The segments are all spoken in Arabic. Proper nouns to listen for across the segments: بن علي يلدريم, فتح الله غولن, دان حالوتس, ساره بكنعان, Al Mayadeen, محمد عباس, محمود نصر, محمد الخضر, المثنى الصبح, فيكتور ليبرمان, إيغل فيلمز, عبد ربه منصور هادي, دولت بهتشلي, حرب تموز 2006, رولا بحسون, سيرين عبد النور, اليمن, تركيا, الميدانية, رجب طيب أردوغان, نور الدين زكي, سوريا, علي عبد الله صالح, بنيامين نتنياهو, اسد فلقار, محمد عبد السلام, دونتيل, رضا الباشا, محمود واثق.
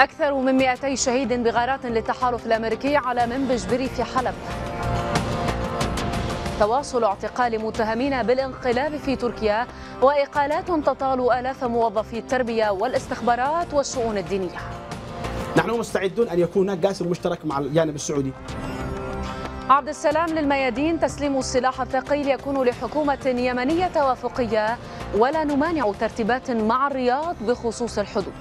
أكثر من 200 شهيد بغارات للتحالف الأمريكي على منبج بري في حلب. تواصل اعتقال متهمين بالانقلاب في تركيا وإقالات تطال آلاف موظفي التربية والاستخبارات والشؤون الدينية. نحن مستعدون أن يكون هناك قاسم مشترك مع الجانب السعودي. عبد السلام للميادين: تسليم السلاح الثقيل يكون لحكومة يمنية توافقية ولا نمانع ترتيبات مع الرياض بخصوص الحدود.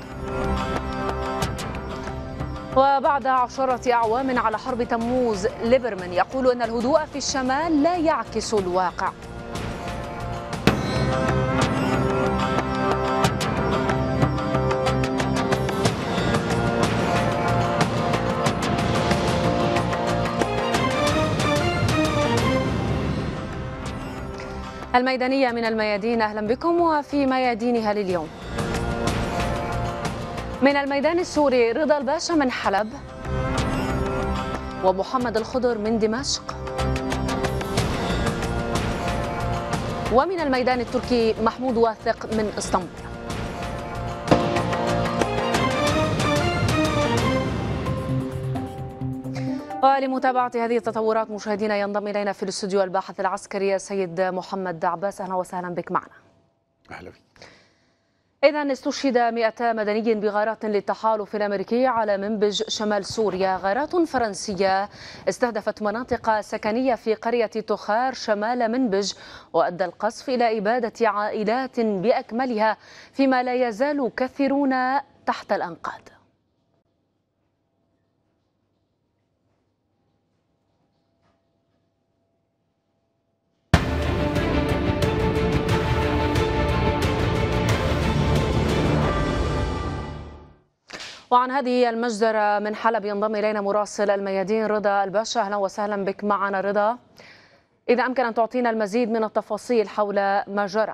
وبعد 10 أعوام على حرب تموز، ليبرمان يقول أن الهدوء في الشمال لا يعكس الواقع. الميدانية من الميادين، أهلا بكم. وفي ميادينها لليوم من الميدان السوري: رضا الباشا من حلب ومحمد الخضر من دمشق. ومن الميدان التركي: محمود واثق من اسطنبول. ولمتابعة هذه التطورات مشاهدينا ينضم إلينا في الاستوديو الباحث العسكري السيد محمد عباس. أهلا وسهلا بك معنا. أهلا بك. إذا استشهد 200 مدني بغارات للتحالف الأمريكي على منبج شمال سوريا. غارات فرنسية استهدفت مناطق سكنية في قرية تخار شمال منبج، وأدى القصف إلى إبادة عائلات بأكملها، فيما لا يزال كثيرون تحت الأنقاض. وعن هذه المجزرة من حلب ينضم إلينا مراسل الميادين رضا الباشا. أهلا وسهلا بك معنا رضا. إذا أمكن أن تعطينا المزيد من التفاصيل حول ما جرى.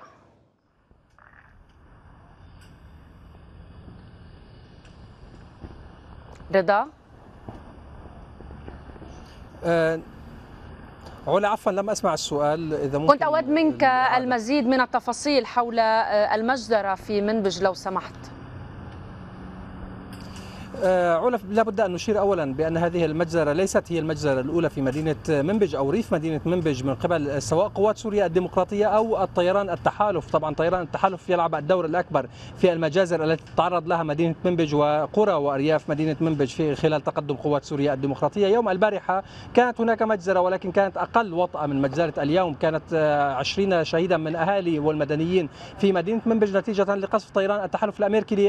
رضا؟ علا، عفوا لم أسمع السؤال. إذا ممكن كنت أود منك المزيد من التفاصيل حول المجزرة في منبج لو سمحت. علا، لا بد أن نشير أولا بأن هذه المجزرة ليست هي المجزرة الأولى في مدينة منبج أو ريف مدينة منبج من قبل سواء قوات سوريا الديمقراطية أو الطيران التحالف. طبعا طيران التحالف يلعب الدور الأكبر في المجازر التي تعرض لها مدينة منبج وقرى وأرياف مدينة منبج في خلال تقدم قوات سوريا الديمقراطية. يوم البارحة كانت هناك مجزرة ولكن كانت أقل وطأة من مجزرة اليوم، كانت 20 شهيدا من أهالي والمدنيين في مدينة منبج نتيجة لقصف طيران التحالف الأمريكي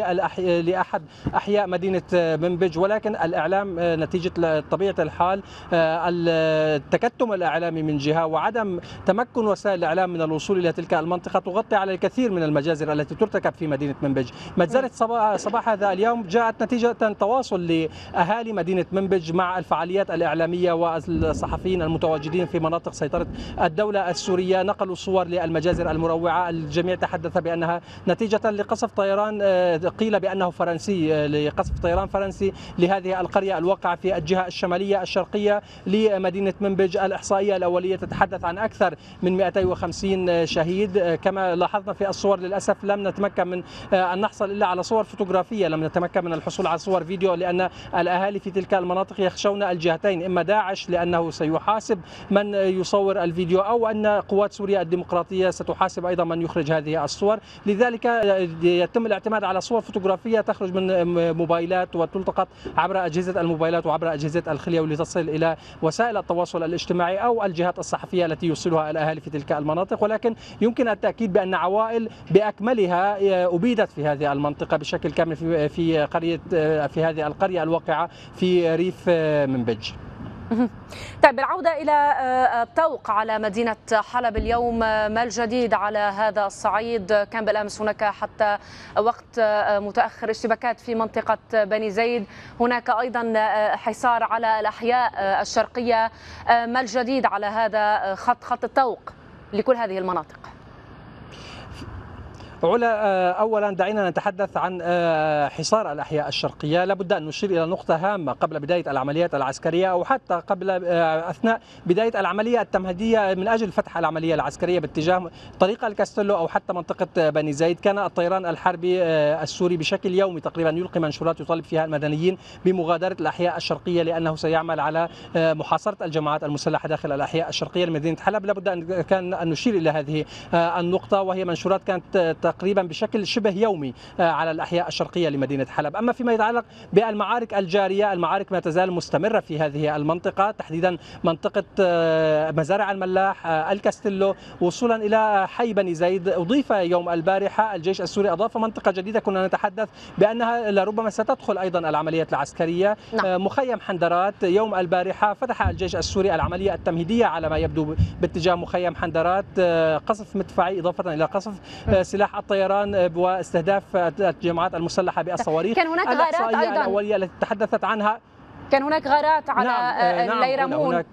لأحد أحياء مدينة منبج. ولكن الإعلام نتيجة طبيعة الحال التكتم الإعلامي من جهة وعدم تمكن وسائل الإعلام من الوصول إلى تلك المنطقة تغطي على الكثير من المجازر التي ترتكب في مدينة منبج. مجزرة صباح هذا اليوم جاءت نتيجة تواصل لأهالي مدينة منبج مع الفعاليات الإعلامية والصحفيين المتواجدين في مناطق سيطرة الدولة السورية. نقلوا صور للمجازر المروعة، الجميع تحدث بأنها نتيجة لقصف طيران قيل بأنه فرنسي، لقصف طيران فرنسي لهذه القرية الواقعة في الجهة الشمالية الشرقية لمدينة منبج. الإحصائية الأولية تتحدث عن أكثر من 250 شهيد. كما لاحظنا في الصور للأسف لم نتمكن من أن نحصل إلا على صور فوتوغرافية، لم نتمكن من الحصول على صور فيديو لأن الأهالي في تلك المناطق يخشون الجهتين، إما داعش لأنه سيحاسب من يصور الفيديو أو أن قوات سوريا الديمقراطية ستحاسب أيضا من يخرج هذه الصور. لذلك يتم الاعتماد على صور فوتوغرافية تخرج من موبايلات وتلتقط عبر أجهزة الموبايلات وعبر أجهزة الخلية ولتصل إلى وسائل التواصل الاجتماعي أو الجهات الصحفية التي يوصلها الأهالي في تلك المناطق. ولكن يمكن التأكيد بأن عوائل بأكملها أبيدت في هذه المنطقة بشكل كامل في هذه القرية الواقعة في ريف منبج. طيب، العودة إلى الطوق على مدينة حلب اليوم، ما الجديد على هذا الصعيد؟ كان بالأمس هناك حتى وقت متأخر اشتباكات في منطقة بني زيد، هناك أيضا حصار على الأحياء الشرقية. ما الجديد على هذا خط الطوق لكل هذه المناطق؟ علا، أولا دعينا نتحدث عن حصار الأحياء الشرقية. لابد أن نشير إلى نقطة هامة قبل بداية العمليات العسكرية أو حتى قبل أثناء بداية العملية التمهيدية من أجل فتح العملية العسكرية باتجاه طريق الكاستيلو أو حتى منطقة بني زايد. كان الطيران الحربي السوري بشكل يومي تقريبا يلقي منشورات يطالب فيها المدنيين بمغادرة الأحياء الشرقية لأنه سيعمل على محاصرة الجماعات المسلحة داخل الأحياء الشرقية لمدينة حلب. لابد أن نشير إلى هذه النقطة، وهي منشورات كانت تقريبا بشكل شبه يومي على الأحياء الشرقية لمدينة حلب. أما فيما يتعلق بالمعارك الجارية، المعارك ما تزال مستمرة في هذه المنطقة، تحديدا منطقة مزارع الملاح، الكاستيلو، وصولا إلى حي بني زايد. أضيف يوم البارحة الجيش السوري أضاف منطقة جديدة كنا نتحدث بأنها لربما ستدخل أيضا العمليات العسكرية، مخيم حندرات. يوم البارحة فتح الجيش السوري العملية التمهيدية على ما يبدو باتجاه مخيم حندرات، قصف مدفعي إضافة إلى قصف سلاح الطيران واستهداف الجماعات المسلحة بالصواريخ. كان هناك غارات أيضا الأولية التي تحدثت عنها، كان هناك غارات على الليرمون.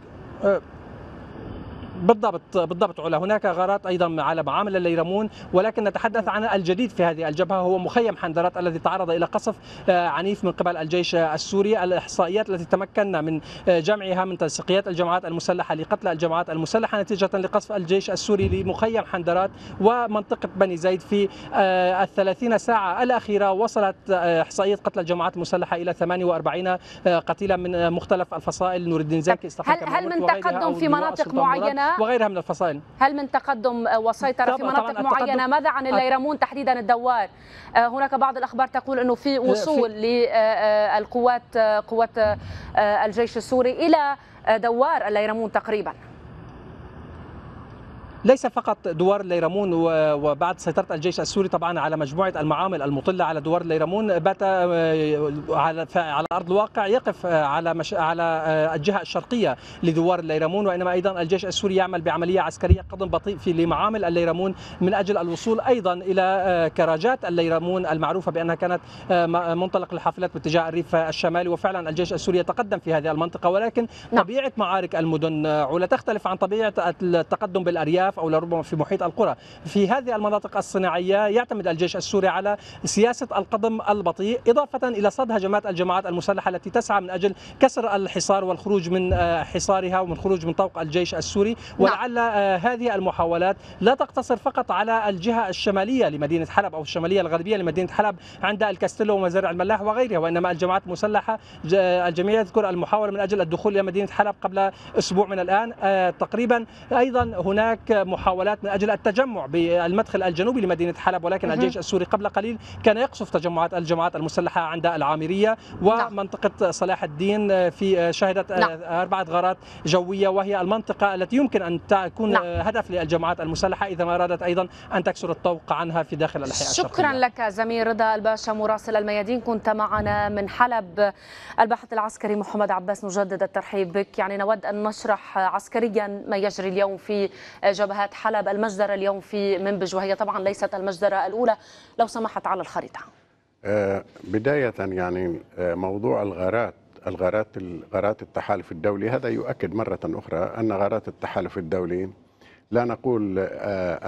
بالضبط علا، هناك غارات ايضا على معامل الليرمون، ولكن نتحدث عن الجديد في هذه الجبهه هو مخيم حندرات الذي تعرض الى قصف عنيف من قبل الجيش السوري. الاحصائيات التي تمكنا من جمعها من تنسيقيات الجماعات المسلحه لقتل الجماعات المسلحه نتيجه لقصف الجيش السوري لمخيم حندرات ومنطقه بني زايد في ال30 ساعه الاخيره وصلت احصائيه قتل الجماعات المسلحه الى 48 قتيلا من مختلف الفصائل. نور الدين زكي استحقق. هل من تقدم في مناطق معينه وغيرها من الفصائل؟ هل من تقدم وسيطرة في مناطق معينة؟ ماذا عن الليرمون تحديدا الدوار؟ هناك بعض الأخبار تقول أنه في وصول للقوات قوات الجيش السوري إلى دوار الليرمون تقريبا. ليس فقط دوار الليرمون، وبعد سيطرة الجيش السوري طبعا على مجموعة المعامل المطلة على دوار الليرمون، بات على أرض الواقع يقف على الجهة الشرقية لدوار الليرمون، وإنما أيضا الجيش السوري يعمل بعملية عسكرية قدم بطيء في لمعامل الليرمون من أجل الوصول أيضا إلى كراجات الليرمون المعروفة بأنها كانت منطلق الحافلات باتجاه الريف الشمالي. وفعلا الجيش السوري يتقدم في هذه المنطقة، ولكن طبيعة معارك المدن علا تختلف عن طبيعة التقدم بالأرياف أو لربما في محيط القرى. في هذه المناطق الصناعية يعتمد الجيش السوري على سياسة القدم البطيء، إضافة إلى صد هجمات الجماعات المسلحة التي تسعى من أجل كسر الحصار والخروج من حصارها ومن خروج من طوق الجيش السوري. ولعل هذه المحاولات لا تقتصر فقط على الجهة الشمالية لمدينة حلب أو الشمالية الغربية لمدينة حلب عند الكاستيلو ومزارع الملاح وغيرها، وإنما الجماعات المسلحة الجميع يذكر المحاولة من أجل الدخول إلى مدينة حلب قبل أسبوع من الآن تقريبا. أيضا هناك محاولات من أجل التجمع بالمدخل الجنوبي لمدينة حلب، ولكن الجيش السوري قبل قليل كان يقصف تجمعات الجماعات المسلحة عند العامرية ومنطقة صلاح الدين، في شهدت 4 غارات جوية، وهي المنطقة التي يمكن أن تكون هدف للجماعات المسلحة إذا ما أرادت أيضا أن تكسر الطوق عنها في داخل الأحياء الشرقية. شكرا لك زميل رضا الباشا مراسل الميادين، كنت معنا من حلب. الباحث العسكري محمد عباس، نجدد الترحيب بك. يعني نود أن نشرح عسكريا ما يجري اليوم في جبهات حلب. المجزرة اليوم في منبج، وهي طبعا ليست المجزرة الأولى، لو سمحت على الخريطة. بداية يعني موضوع غارات التحالف الدولي، هذا يؤكد مرة أخرى أن غارات التحالف الدولي لا نقول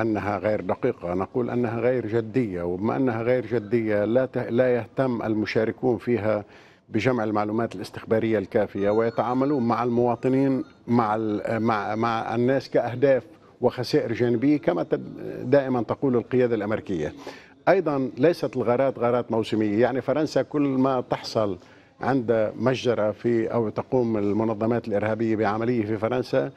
أنها غير دقيقة، نقول أنها غير جدية، وبما أنها غير جدية لا يهتم المشاركون فيها بجمع المعلومات الاستخبارية الكافية، ويتعاملون مع المواطنين مع الناس كأهداف وخسائر جانبية كما دائما تقول القيادة الأمريكية. أيضا ليست الغارات غارات موسمية، يعني فرنسا كل ما تحصل عند مجزرة أو تقوم المنظمات الإرهابية بعملية في فرنسا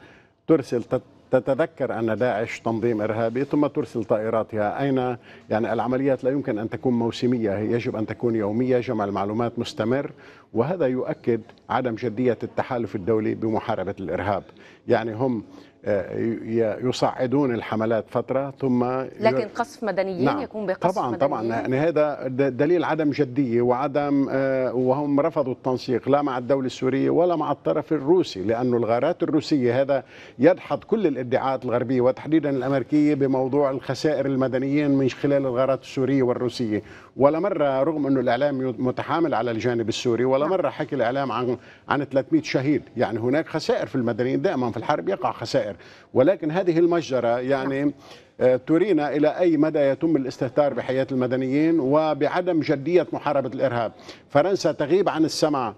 ترسل، تتذكر أن داعش تنظيم إرهابي ثم ترسل طائراتها. أين يعني العمليات لا يمكن أن تكون موسمية، يجب أن تكون يومية، جمع المعلومات مستمر، وهذا يؤكد عدم جدية التحالف الدولي بمحاربة الإرهاب. يعني هم يصعدون الحملات فترة ثم لكن قصف مدنيين يكون بقصف مدنيين. طبعا هذا دليل عدم جدية وعدم، وهم رفضوا التنسيق لا مع الدولة السورية ولا مع الطرف الروسي، لأن الغارات الروسية هذا يدحض كل الادعاءات الغربية وتحديدا الأمريكية بموضوع الخسائر المدنيين من خلال الغارات السورية والروسية. ولا مرة، رغم أنه الإعلام متحامل على الجانب السوري، ولا مرة حكي الإعلام عن 300 شهيد. يعني هناك خسائر في المدنيين، دائما في الحرب يقع خسائر، ولكن هذه المجزرة يعني ترينا إلى أي مدى يتم الاستهتار بحياة المدنيين وبعدم جدية محاربة الإرهاب. فرنسا تغيب عن السمع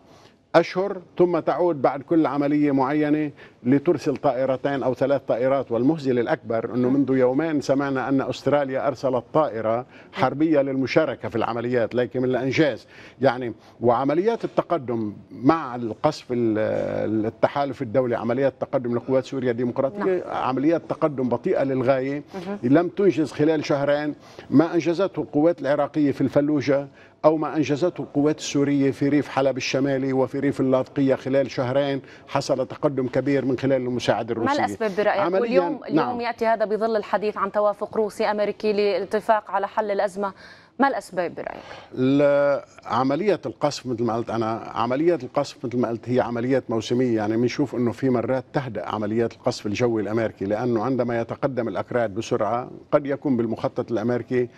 أشهر ثم تعود بعد كل عملية معينة لترسل طائرتين أو 3 طائرات. والمهزل الأكبر أنه منذ يومين سمعنا أن أستراليا أرسلت طائرة حربية للمشاركة في العمليات، لكن من الإنجاز يعني. وعمليات التقدم مع القصف التحالف الدولي، عمليات تقدم لقوات سوريا الديمقراطية، عمليات تقدم بطيئة للغاية لم تنجز خلال شهرين ما أنجزته القوات العراقية في الفلوجة أو ما أنجزته القوات السورية في ريف حلب الشمالي وفي ريف اللاذقية. خلال شهرين حصل تقدم كبير من خلال المساعدة الروسية. ما الأسباب برأيك؟ واليوم اليوم يأتي هذا بظل الحديث عن توافق روسي أمريكي للاتفاق على حل الأزمة. ما الأسباب برأيك؟ عملية القصف مثل ما قلت أنا، عملية القصف مثل ما قلت هي عمليات موسمية. يعني بنشوف أنه في مرات تهدأ عمليات القصف الجوي الأمريكي، لأنه عندما يتقدم الأكراد بسرعة قد يكون بالمخطط الأمريكي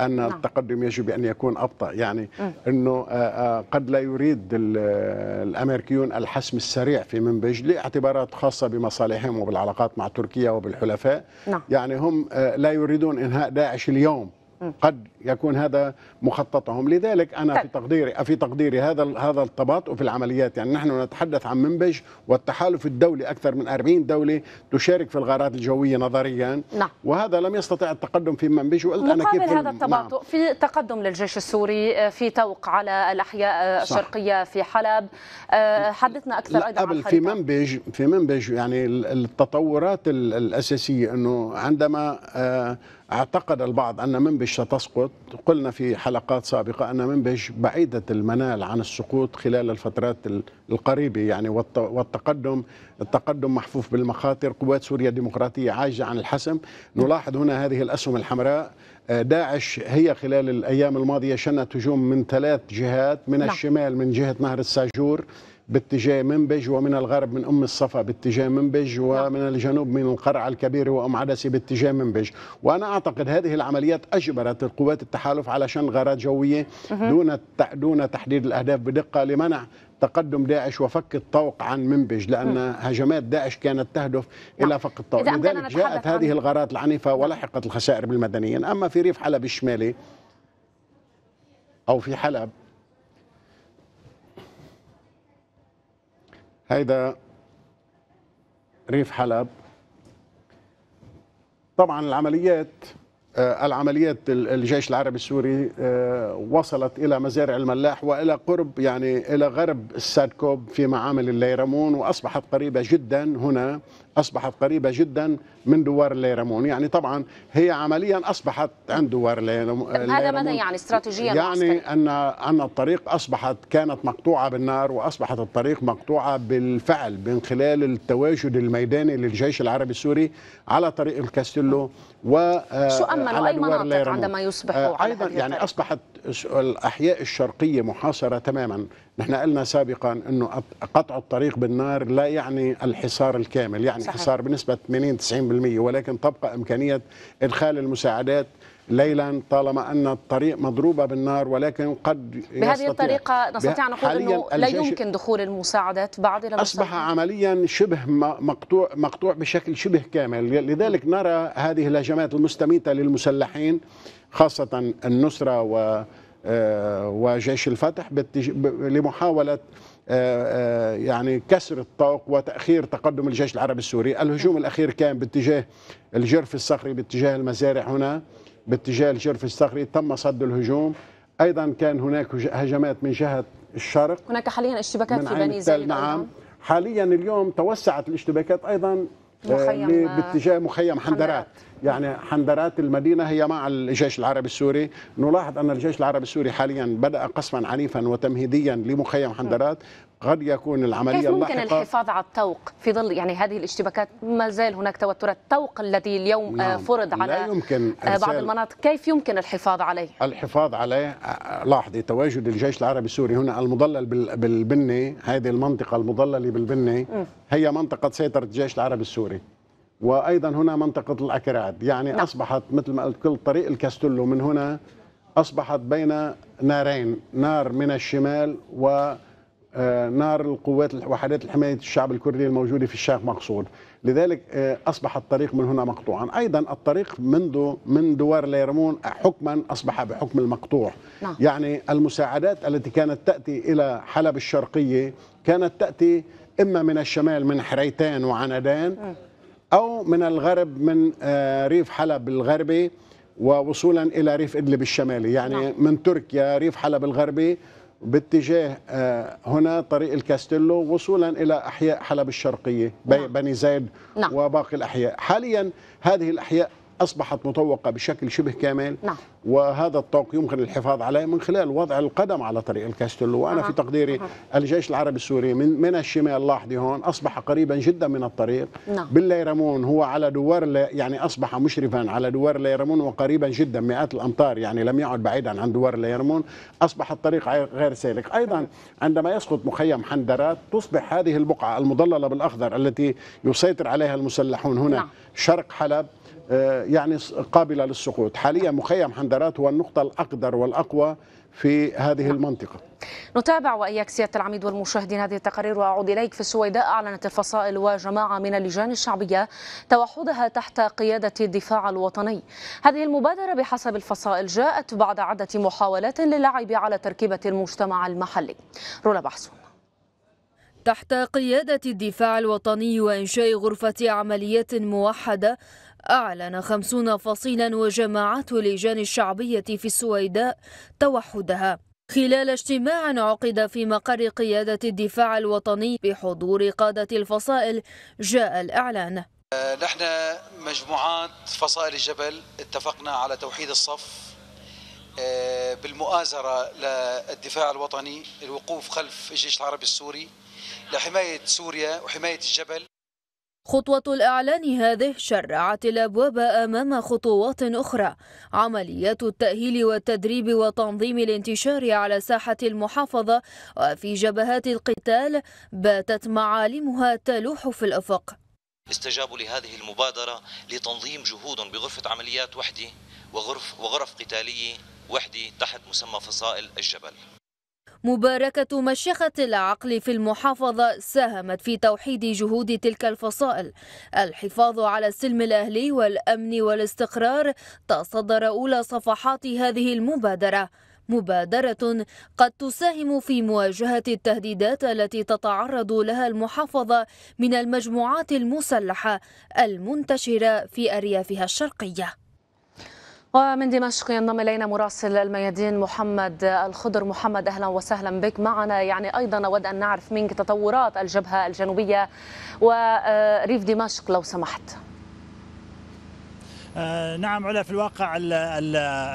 أن التقدم يجب أن يكون أبطأ. يعني أنه قد لا يريد الأمريكيون الحسم السريع في منبج لاعتبارات خاصة بمصالحهم وبالعلاقات مع تركيا وبالحلفاء. يعني هم لا يريدون إنهاء داعش اليوم، قد يكون هذا مخططهم. لذلك أنا في تقديري هذا التباطؤ في العمليات. يعني نحن نتحدث عن منبج والتحالف الدولي، أكثر من 40 دولة تشارك في الغارات الجوية نظريا، وهذا لم يستطع التقدم في منبج. وقلت أنا كيف هذا التباطؤ في تقدم للجيش السوري في توق على الأحياء الشرقية في حلب. حدثنا أكثر أيضا عن الخريطة. في منبج يعني التطورات الأساسية أنه عندما اعتقد البعض أن منبج ستسقط، قلنا في حلقات سابقة أن منبج بعيدة المنال عن السقوط خلال الفترات القريبة. يعني التقدم محفوف بالمخاطر، قوات سوريا الديمقراطية عاجزة عن الحسم. نلاحظ هنا هذه الأسهم الحمراء. داعش هي خلال الأيام الماضية شنت هجوم من 3 جهات، من الشمال من جهة نهر الساجور باتجاه منبج، ومن الغرب من أم الصفا باتجاه منبج، ومن الجنوب من القرعة الكبيرة وأم عدسي باتجاه منبج. وأنا أعتقد هذه العمليات أجبرت القوات التحالف على شن غارات جوية دون تحديد الأهداف بدقة لمنع تقدم داعش وفك الطوق عن منبج، لأن هجمات داعش كانت تهدف إلى فك الطوق. لذلك جاءت هذه الغارات العنيفة ولحقت الخسائر بالمدنيين. أما في ريف حلب الشمالي أو في حلب، هيدا ريف حلب. طبعا العمليات الجيش العربي السوري وصلت إلى مزارع الملاح وإلى قرب يعني إلى غرب السادكوب في معامل الليرمون، وأصبحت قريبة جدا هنا، أصبحت قريبة جدا من دوار الليرمون. يعني طبعا هي عمليا أصبحت عند دوار الليرمون. هذا ماذا يعني استراتيجيا؟ يعني أن الطريق كانت مقطوعة بالنار، وأصبحت الطريق مقطوعة بالفعل من خلال التواجد الميداني للجيش العربي السوري على طريق الكاستيلو وعلى أي مناطق عندما يصبحوا أيضا. يعني أصبحت الأحياء الشرقية محاصرة تماما. نحن قلنا سابقا أنه قطع الطريق بالنار لا يعني الحصار الكامل، يعني حصار بنسبة 80-90%، ولكن تبقى إمكانية إدخال المساعدات ليلا طالما أن الطريق مضروبة بالنار. ولكن قد بهذه الطريقة نستطيع أن نقول أنه لا يمكن دخول المساعدات بعد إلى أصبح عمليا شبه مقطوع بشكل شبه كامل. لذلك نرى هذه الهجمات المستميتة للمسلحين خاصة النصرة وجيش الفتح لمحاولة يعني كسر الطوق وتأخير تقدم الجيش العربي السوري. الهجوم الأخير كان باتجاه الجرف الصخري، باتجاه المزارع هنا، باتجاه الجرف الصخري تم صد الهجوم. أيضا كان هناك هجمات من جهة الشرق، هناك حاليا اشتباكات في بني زايد. نعم حاليا اليوم توسعت الاشتباكات أيضا باتجاه مخيم حندرات. يعني حندرات المدينة هي مع الجيش العربي السوري. نلاحظ أن الجيش العربي السوري حاليا بدأ قصفا عنيفا وتمهيديا لمخيم حندرات. قد يكون العملية كيف ممكن الحفاظ على الطوق في ظل يعني هذه الاشتباكات؟ ما زال هناك توترات. الطوق الذي اليوم فرض على بعض المناطق كيف يمكن الحفاظ عليه؟ الحفاظ عليه لاحظي تواجد الجيش العربي السوري هنا المضلل بالبني. هذه المنطقة المضللة بالبني هي منطقة سيطرة الجيش العربي السوري، وأيضا هنا منطقة الأكراد. يعني أصبحت مثل ما قلت كل طريق الكاستولو من هنا أصبحت بين نارين، نار من الشمال و نار القوات وحدات الحماية الشعب الكردي الموجودة في الشرق مقصود. لذلك أصبح الطريق من هنا مقطوعا. أيضا الطريق من دوار ليرمون حكما أصبح بحكم المقطوع. يعني المساعدات التي كانت تأتي إلى حلب الشرقية كانت تأتي إما من الشمال من حريتان وعنادان أو من الغرب من ريف حلب الغربي ووصولا إلى ريف إدلب الشمالي. يعني من تركيا ريف حلب الغربي باتجاه هنا طريق الكاستيلو وصولا إلى أحياء حلب الشرقية بني زايد وباقي الأحياء. حاليا هذه الأحياء أصبحت مطوقة بشكل شبه كامل، وهذا الطوق يمكن الحفاظ عليه من خلال وضع القدم على طريق الكاستيلو. وأنا في تقديري الجيش العربي السوري من الشمال لاحظي هون أصبح قريبا جدا من الطريق. بالليرمون هو على دوار يعني أصبح مشرفا على دوار ليرمون وقريبا جدا مئات الأمتار، يعني لم يعد بعيدا عن دوار ليرمون. أصبح الطريق غير سالك. أيضا عندما يسقط مخيم حندرات تصبح هذه البقعة المضللة بالأخضر التي يسيطر عليها المسلحون هنا شرق حلب يعني قابلة للسقوط. حاليا مخيم حندرات هو النقطة الأقدر والأقوى في هذه المنطقة. نتابع وإياك سيادة العميد والمشاهدين هذه التقارير. وأعود إليك. في السويداء أعلنت الفصائل وجماعة من اللجان الشعبية توحدها تحت قيادة الدفاع الوطني. هذه المبادرة بحسب الفصائل جاءت بعد عدة محاولات للعب على تركيبة المجتمع المحلي. رولا بحسون. تحت قيادة الدفاع الوطني وإنشاء غرفة عمليات موحدة، أعلن 50 فصيلا وجماعات اللجان الشعبية في السويداء توحدها خلال اجتماع عقد في مقر قيادة الدفاع الوطني بحضور قادة الفصائل. جاء الإعلان: نحن مجموعات فصائل الجبل اتفقنا على توحيد الصف بالمؤازرة للدفاع الوطني، الوقوف خلف الجيش العربي السوري لحماية سوريا وحماية الجبل. خطوة الإعلان هذه شرعت الأبواب أمام خطوات أخرى: عمليات التأهيل والتدريب وتنظيم الانتشار على ساحة المحافظة وفي جبهات القتال باتت معالمها تلوح في الأفق. استجابوا لهذه المبادرة لتنظيم جهود بغرفة عمليات وحدة وغرف قتالية وحدة تحت مسمى فصائل الجبل. مباركة مشيخة العقل في المحافظة ساهمت في توحيد جهود تلك الفصائل. الحفاظ على السلم الأهلي والأمن والاستقرار تصدر أولى صفحات هذه المبادرة، مبادرة قد تساهم في مواجهة التهديدات التي تتعرض لها المحافظة من المجموعات المسلحة المنتشرة في أريافها الشرقية. ومن دمشق ينضم إلينا مراسل الميادين محمد الخضر. محمد، أهلا وسهلا بك معنا. يعني أيضا نود أن نعرف منك تطورات الجبهة الجنوبية وريف دمشق لو سمحت. نعم علا، في الواقع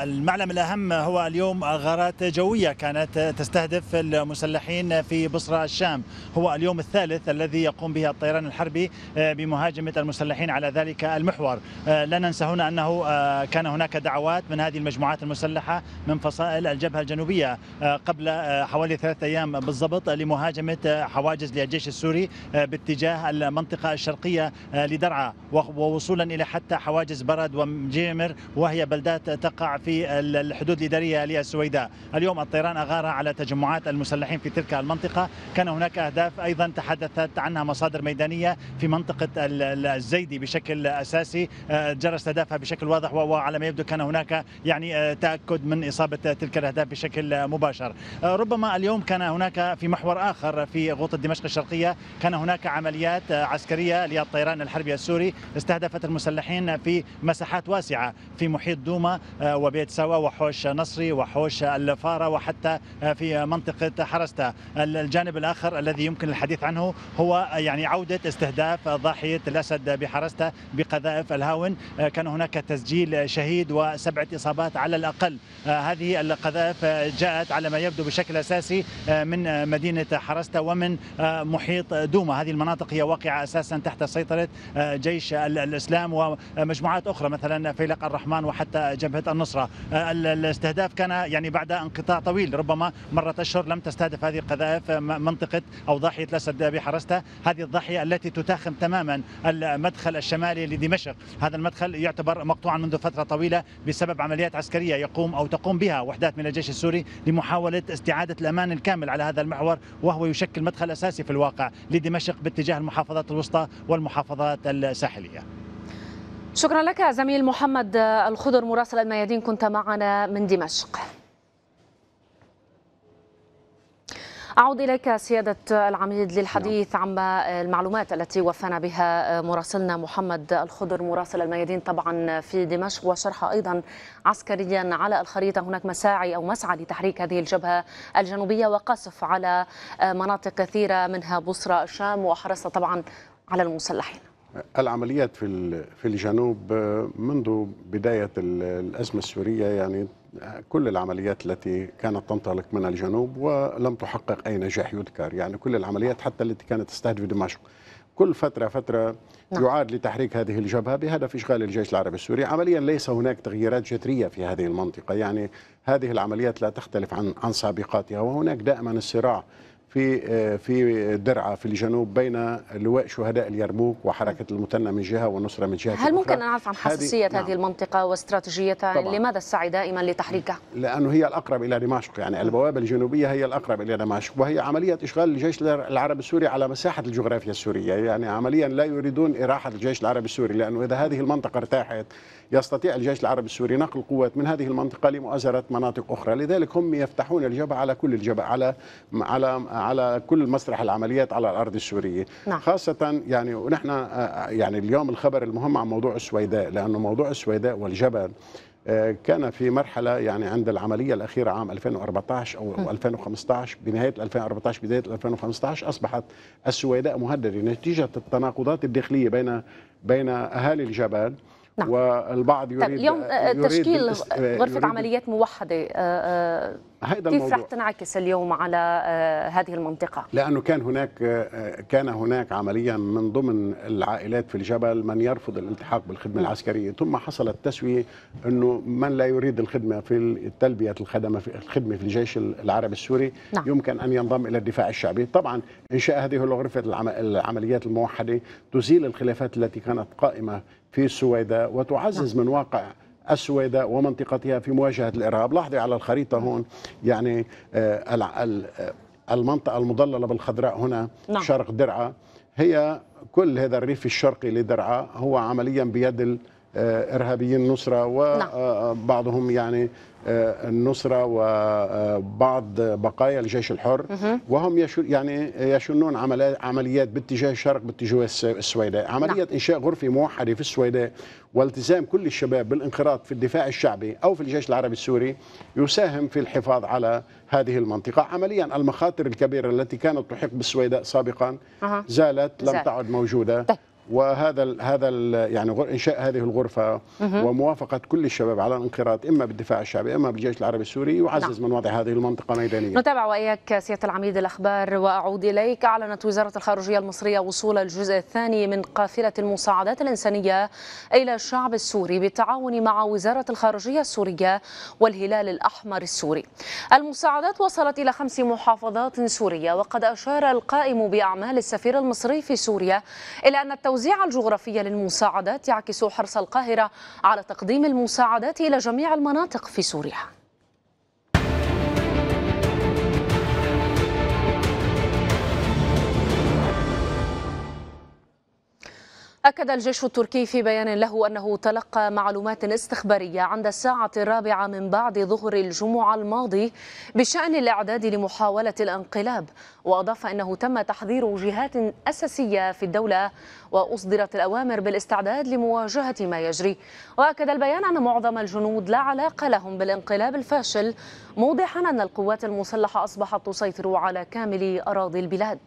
المعلم الأهم هو اليوم غارات جوية كانت تستهدف المسلحين في بصرة الشام. هو اليوم الثالث الذي يقوم به الطيران الحربي بمهاجمة المسلحين على ذلك المحور. لا ننسى هنا أنه كان هناك دعوات من هذه المجموعات المسلحة من فصائل الجبهة الجنوبية قبل حوالي 3 أيام بالضبط لمهاجمة حواجز للجيش السوري باتجاه المنطقة الشرقية لدرعا ووصولا إلى حتى حواجز برد ومجيمر، وهي بلدات تقع في الحدود الإدارية للسويداء. اليوم الطيران أغار على تجمعات المسلحين في تلك المنطقة. كان هناك أهداف أيضا تحدثت عنها مصادر ميدانية في منطقة الزيدي بشكل أساسي جرى استهدافها بشكل واضح، وعلى ما يبدو كان هناك يعني تأكد من إصابة تلك الأهداف بشكل مباشر. ربما اليوم كان هناك في محور آخر في غوطة دمشق الشرقية كان هناك عمليات عسكرية للطيران الحربي السوري استهدفت المسلحين في مساحات واسعة في محيط دوما وبيت سوا وحوش نصري وحوش الفارة وحتى في منطقة حرستة. الجانب الآخر الذي يمكن الحديث عنه هو يعني عودة استهداف ضاحية الأسد بحرستة بقذائف الهاون. كان هناك تسجيل شهيد و7 إصابات على الأقل. هذه القذائف جاءت على ما يبدو بشكل أساسي من مدينة حرستة ومن محيط دوما. هذه المناطق هي واقعة أساسا تحت سيطرة جيش الإسلام ومجموعات أخرى اخرى مثلا فيلق الرحمن وحتى جبهه النصره. الاستهداف كان يعني بعد انقطاع طويل، ربما مرت اشهر لم تستهدف هذه القذائف منطقه او ضاحيه الاسد بحرسته، هذه الضاحيه التي تتاخم تماما المدخل الشمالي لدمشق. هذا المدخل يعتبر مقطوعا منذ فتره طويله بسبب عمليات عسكريه يقوم او تقوم بها وحدات من الجيش السوري لمحاوله استعاده الامان الكامل على هذا المحور، وهو يشكل مدخل اساسي في الواقع لدمشق باتجاه المحافظات الوسطى والمحافظات الساحليه. شكرا لك زميل محمد الخضر مراسل الميادين، كنت معنا من دمشق. أعود إليك سيادة العميد للحديث عما المعلومات التي وفانا بها مراسلنا محمد الخضر مراسل الميادين طبعا في دمشق، وشرحها أيضا عسكريا على الخريطة. هناك مساعي أو مسعى لتحريك هذه الجبهة الجنوبية وقصف على مناطق كثيرة منها بصرة الشام وحرصها طبعا على المسلحين. العمليات في الجنوب منذ بداية الأزمة السورية، يعني كل العمليات التي كانت تنطلق من الجنوب ولم تحقق أي نجاح يذكر، يعني كل العمليات حتى التي كانت تستهدف دمشق كل فترة يعاد لتحريك هذه الجبهة بهدف إشغال الجيش العربي السوري. عمليا ليس هناك تغييرات جذرية في هذه المنطقة، يعني هذه العمليات لا تختلف عن سابقاتها، وهناك دائما الصراع في درعا في الجنوب بين لواء شهداء اليرموك وحركه المثنى من جهه والنصره من جهه. هل ممكن ان نعرف عن حساسيه هذه المنطقه واستراتيجيتها؟ لماذا السعي دائما لتحريكها؟ لانه هي الاقرب الى دمشق، يعني البوابه الجنوبيه هي الاقرب الى دمشق، وهي عمليه اشغال الجيش العربي السوري على مساحه الجغرافيا السوريه، يعني عمليا لا يريدون اراحه الجيش العربي السوري، لانه اذا هذه المنطقه ارتاحت يستطيع الجيش العربي السوري نقل قوات من هذه المنطقه لمؤازره مناطق اخرى، لذلك هم يفتحون الجبهه على كل الجبهه على كل مسرح العمليات على الارض السوريه. خاصه يعني ونحن يعني اليوم الخبر المهم عن موضوع السويداء، لانه موضوع السويداء والجبل كان في مرحله يعني عند العمليه الاخيره عام 2014 او 2015، بنهايه 2014 بدايه 2015 اصبحت السويداء مهدده نتيجه التناقضات الداخليه بين اهالي الجبل. والبعض يريد اليوم تشكيل غرفة عمليات موحدة، كيف راح تنعكس اليوم على هذه المنطقة؟ لأنه كان هناك عمليا من ضمن العائلات في الجبل من يرفض الالتحاق بالخدمة العسكرية، ثم حصلت تسوية أنه من لا يريد الخدمة في تلبية الخدمة في الجيش العربي السوري يمكن أن ينضم إلى الدفاع الشعبي. طبعا إنشاء هذه الغرفة العمليات الموحدة تزيل الخلافات التي كانت قائمة في السويداء وتعزز من واقع السويداء ومنطقتها في مواجهة الإرهاب. لاحظي على الخريطة هون يعني المنطقة المضللة بالخضراء هنا شرق درعا، هي كل هذا الريف الشرقي لدرعا هو عمليا بيد إرهابيين النصرة، وبعضهم يعني النصرة وبعض بقايا الجيش الحر، وهم يعني يشنون عمليات باتجاه الشرق باتجاه السويداء. عملية إنشاء غرفة موحدة في السويداء والتزام كل الشباب بالانخراط في الدفاع الشعبي أو في الجيش العربي السوري يساهم في الحفاظ على هذه المنطقة. عمليا المخاطر الكبيرة التي كانت تحيق بالسويداء سابقا زالت، لم تعد موجودة. وهذا يعني انشاء هذه الغرفه وموافقه كل الشباب على الانخراط اما بالدفاع الشعبي اما بالجيش العربي السوري يعزز من وضع هذه المنطقه ميدانيا. نتابع واياك سياده العميد الاخبار واعود اليك. اعلنت وزاره الخارجيه المصريه وصول الجزء الثاني من قافله المساعدات الانسانيه الى الشعب السوري بالتعاون مع وزاره الخارجيه السوريه والهلال الاحمر السوري. المساعدات وصلت الى 5 محافظات سوريه، وقد اشار القائم باعمال السفير المصري في سوريا الى ان التوزيع الجغرافي للمساعدات يعكس حرص القاهرة على تقديم المساعدات إلى جميع المناطق في سوريا. أكد الجيش التركي في بيان له أنه تلقى معلومات استخبارية عند الساعة 4 من بعد ظهر الجمعة الماضي بشأن الإعداد لمحاولة الانقلاب، وأضاف أنه تم تحضير جهات أساسية في الدولة وأصدرت الأوامر بالاستعداد لمواجهة ما يجري. وأكد البيان أن معظم الجنود لا علاقة لهم بالانقلاب الفاشل، موضحا أن القوات المسلحة أصبحت تسيطر على كامل أراضي البلاد.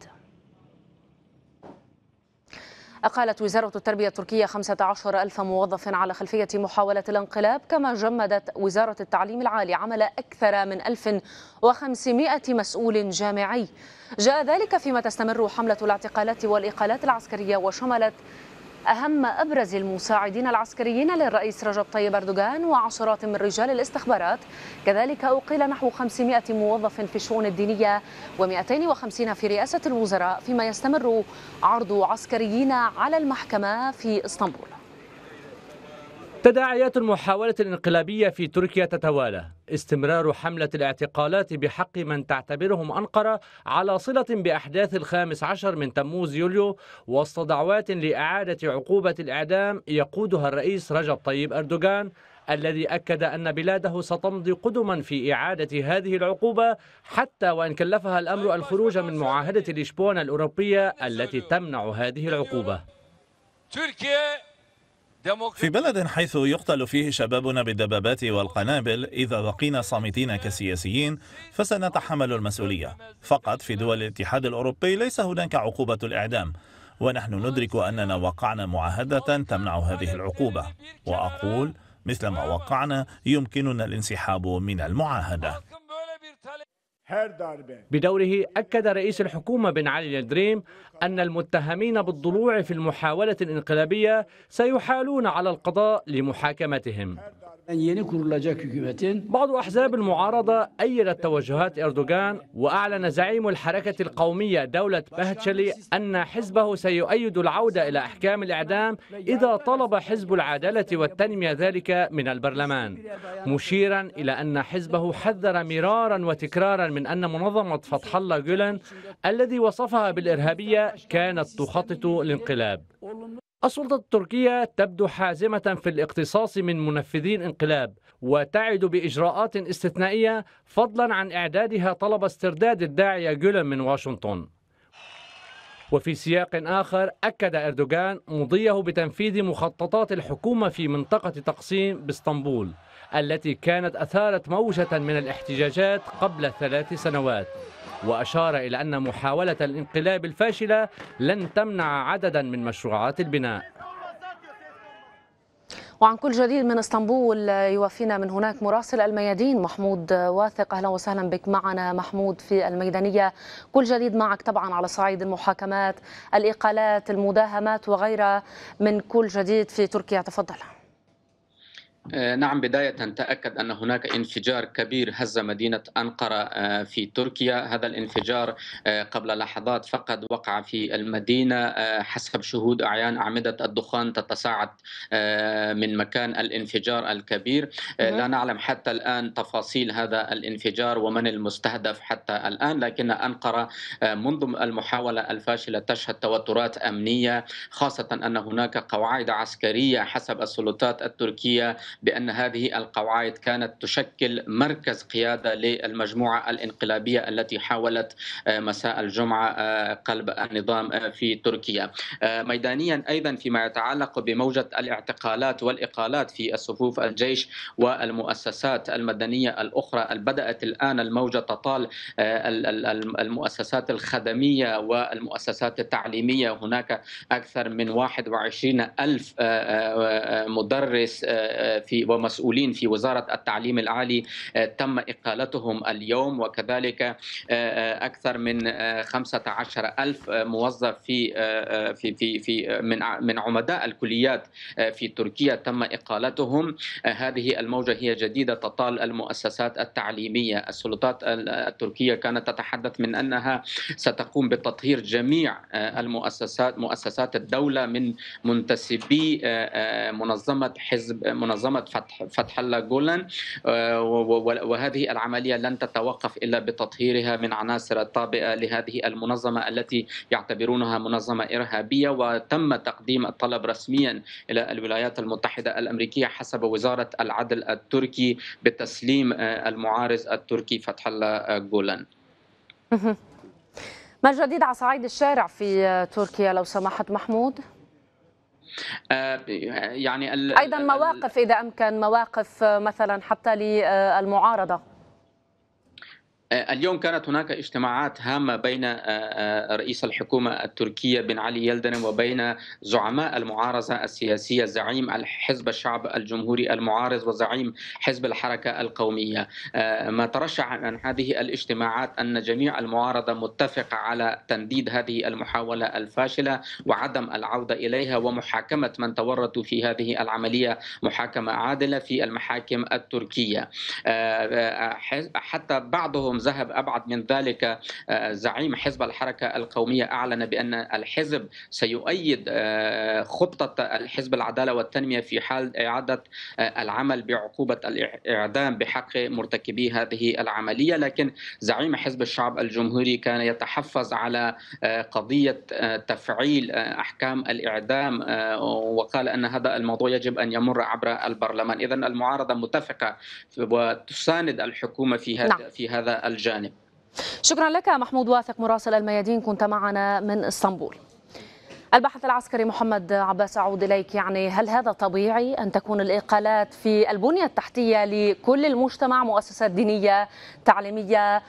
أقالت وزارة التربية التركية 15,000 موظف على خلفية محاولة الانقلاب، كما جمدت وزارة التعليم العالي عمل أكثر من 1,500 مسؤول جامعي. جاء ذلك فيما تستمر حملة الاعتقالات والإقالات العسكرية وشملت أهم أبرز المساعدين العسكريين للرئيس رجب طيب أردوغان وعشرات من رجال الاستخبارات. كذلك أقيل نحو 500 موظف في الشؤون الدينية و250 في رئاسة الوزراء، فيما يستمر عرض عسكريين على المحكمة في اسطنبول. تداعيات المحاولة الانقلابية في تركيا تتوالى. استمرار حملة الاعتقالات بحق من تعتبرهم أنقرة على صلة بأحداث 15 من تموز يوليو وسط دعوات لإعادة عقوبة الإعدام يقودها الرئيس رجب طيب أردوغان، الذي أكد أن بلاده ستمضي قدما في إعادة هذه العقوبة حتى وإن كلفها الأمر الخروج من معاهدة لشبونة الأوروبية التي تمنع هذه العقوبة. تركيا في بلد حيث يقتل فيه شبابنا بالدبابات والقنابل، إذا بقينا صامتين كسياسيين فسنتحمل المسؤولية. فقط في دول الاتحاد الأوروبي ليس هناك عقوبة الإعدام، ونحن ندرك أننا وقعنا معاهدة تمنع هذه العقوبة، وأقول مثل ما وقعنا يمكننا الانسحاب من المعاهدة. بدوره أكد رئيس الحكومة بن علي يلدريم أن المتهمين بالضلوع في المحاولة الانقلابية سيحالون على القضاء لمحاكمتهم. بعض أحزاب المعارضة أيدت توجهات أردوغان، وأعلن زعيم الحركة القومية دولت بهتشلي أن حزبه سيؤيد العودة إلى أحكام الإعدام إذا طلب حزب العدالة والتنمية ذلك من البرلمان، مشيرا إلى أن حزبه حذر مرارا وتكرارا من أن منظمة فتح الله غولن الذي وصفها بالإرهابية كانت تخطط للانقلاب. السلطة التركية تبدو حازمة في الاقتصاص من منفذي الانقلاب، وتعد بإجراءات استثنائية فضلا عن إعدادها طلب استرداد الداعية غولن من واشنطن. وفي سياق آخر أكد أردوغان مضيه بتنفيذ مخططات الحكومة في منطقة تقسيم باسطنبول التي كانت أثارت موجة من الاحتجاجات قبل 3 سنوات، وأشار إلى أن محاولة الانقلاب الفاشلة لن تمنع عددا من مشروعات البناء. وعن كل جديد من اسطنبول يوافينا من هناك مراسل الميادين محمود واثق. أهلا وسهلا بك معنا محمود في الميدانية. كل جديد معك طبعا على صعيد المحاكمات، الإقالات، المداهمات وغيرها من كل جديد في تركيا، تفضل. نعم، بداية تأكد أن هناك انفجار كبير هز مدينة أنقرة في تركيا. هذا الانفجار قبل لحظات فقط وقع في المدينة حسب شهود أعيان. أعمدة الدخان تتصاعد من مكان الانفجار الكبير. لا نعلم حتى الآن تفاصيل هذا الانفجار ومن المستهدف حتى الآن، لكن أنقرة منذ المحاولة الفاشلة تشهد توترات أمنية، خاصة أن هناك قواعد عسكرية حسب السلطات التركية بأن هذه القواعد كانت تشكل مركز قيادة للمجموعة الانقلابية التي حاولت مساء الجمعة قلب النظام في تركيا. ميدانيا أيضا فيما يتعلق بموجة الاعتقالات والإقالات في صفوف الجيش والمؤسسات المدنية الأخرى، بدأت الآن الموجة تطال المؤسسات الخدمية والمؤسسات التعليمية. هناك أكثر من 21,000 مدرس ومسؤولين في وزارة التعليم العالي تم إقالتهم اليوم، وكذلك أكثر من 15,000 موظف في من عمداء الكليات في تركيا تم إقالتهم. هذه الموجة هي جديدة تطال المؤسسات التعليمية. السلطات التركية كانت تتحدث من أنها ستقوم بتطهير جميع المؤسسات مؤسسات الدولة من منتسبي منظمة فتح الله غولن، وهذه العملية لن تتوقف إلا بتطهيرها من عناصر الطابئة لهذه المنظمة التي يعتبرونها منظمة إرهابية. وتم تقديم الطلب رسميا إلى الولايات المتحدة الأمريكية حسب وزارة العدل التركي بتسليم المعارض التركي فتح الله غولن. ما الجديد على صعيد الشارع في تركيا لو سمحت محمود؟ يعني أيضا مواقف إذا أمكن، مواقف مثلا حتى للمعارضة. اليوم كانت هناك اجتماعات هامة بين رئيس الحكومة التركية بن علي يلدريم وبين زعماء المعارضة السياسية، زعيم الحزب الشعب الجمهوري المعارض وزعيم حزب الحركة القومية. ما ترشح عن هذه الاجتماعات أن جميع المعارضة متفقة على تنديد هذه المحاولة الفاشلة وعدم العودة إليها، ومحاكمة من تورطوا في هذه العملية محاكمة عادلة في المحاكم التركية. حتى بعضهم ذهب أبعد من ذلك، زعيم حزب الحركة القومية أعلن بأن الحزب سيؤيد خطة الحزب العدالة والتنمية في حال إعادة العمل بعقوبة الإعدام بحق مرتكبي هذه العملية، لكن زعيم حزب الشعب الجمهوري كان يتحفظ على قضية تفعيل أحكام الإعدام، وقال أن هذا الموضوع يجب أن يمر عبر البرلمان. إذن المعارضة متفقة وتساند الحكومة في هذا الجانب. شكرا لك محمود واثق مراسل الميادين، كنت معنا من اسطنبول. الباحث العسكري محمد عباس، أعود إليك. يعني هل هذا طبيعي أن تكون الإقالات في البنية التحتية لكل المجتمع، مؤسسات دينية، تعليمية،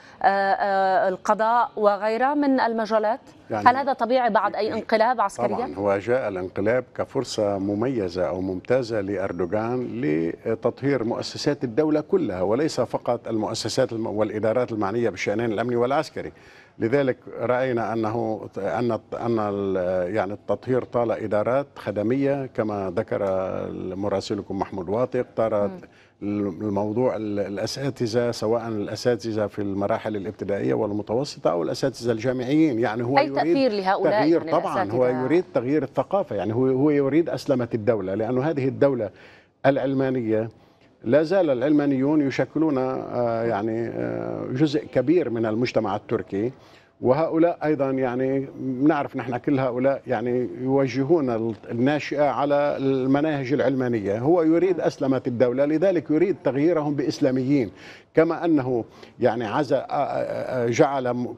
القضاء وغيرها من المجالات؟ يعني هل هذا طبيعي بعد أي انقلاب عسكري؟ طبعا هو جاء الانقلاب كفرصة مميزة أو ممتازة لأردوغان لتطهير مؤسسات الدولة كلها، وليس فقط المؤسسات والإدارات المعنية بالشأنين الأمني والعسكري. لذلك رأينا أنه يعني التطهير طال إدارات خدمية كما ذكر مراسلكم محمود واثق، طار الموضوع الأساتذة، سواء الأساتذة في المراحل الابتدائية والمتوسطة أو الأساتذة الجامعيين. يعني هو يريد تغيير لهؤلاء، تغيير طبعا، هو يريد تغيير الثقافة. يعني هو يريد أسلمة الدولة، لأنه هذه الدولة العلمانية لا زال العلمانيون يشكلون يعني جزء كبير من المجتمع التركي، وهؤلاء أيضا يعني نعرف نحن كل هؤلاء يعني يوجهون الناشئة على المناهج العلمانية. هو يريد أسلمة الدولة، لذلك يريد تغييرهم بإسلاميين، كما أنه يعني جعل